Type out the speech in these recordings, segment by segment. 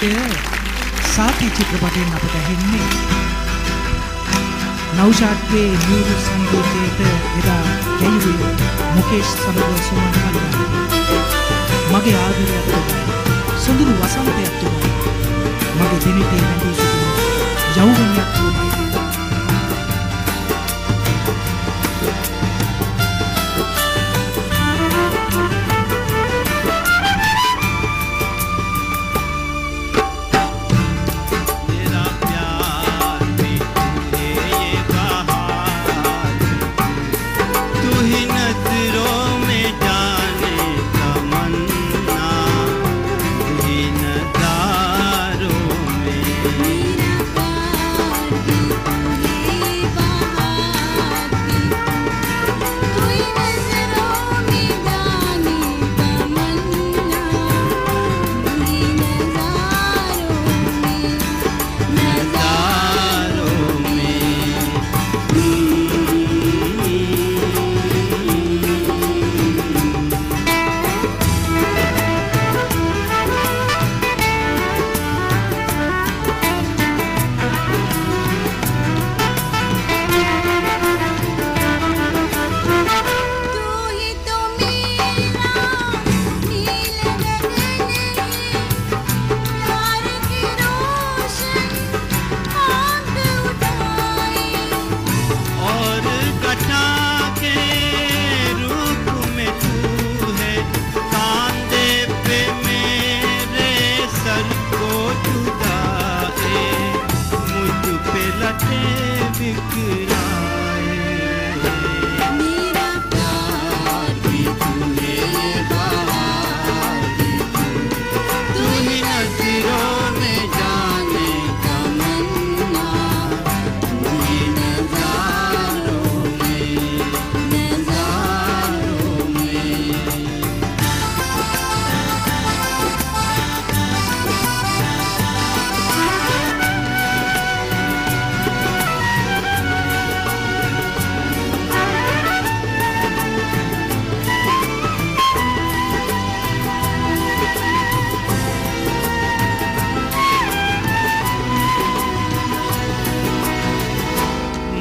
सकते हो। साथ ही चित्रपटे नापटहेन्ने नौशाद के न्यूज़ संगीत यदा जयवी मुकेश समग्र सुमंथन मगे आदर अत्तुवाई सुंदर वसंत अत्तुवाई मगे दिनिते हंडी सुतुवाई यौवन अत्तुवाई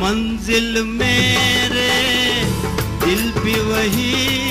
मंजिल मेरे दिल भी वही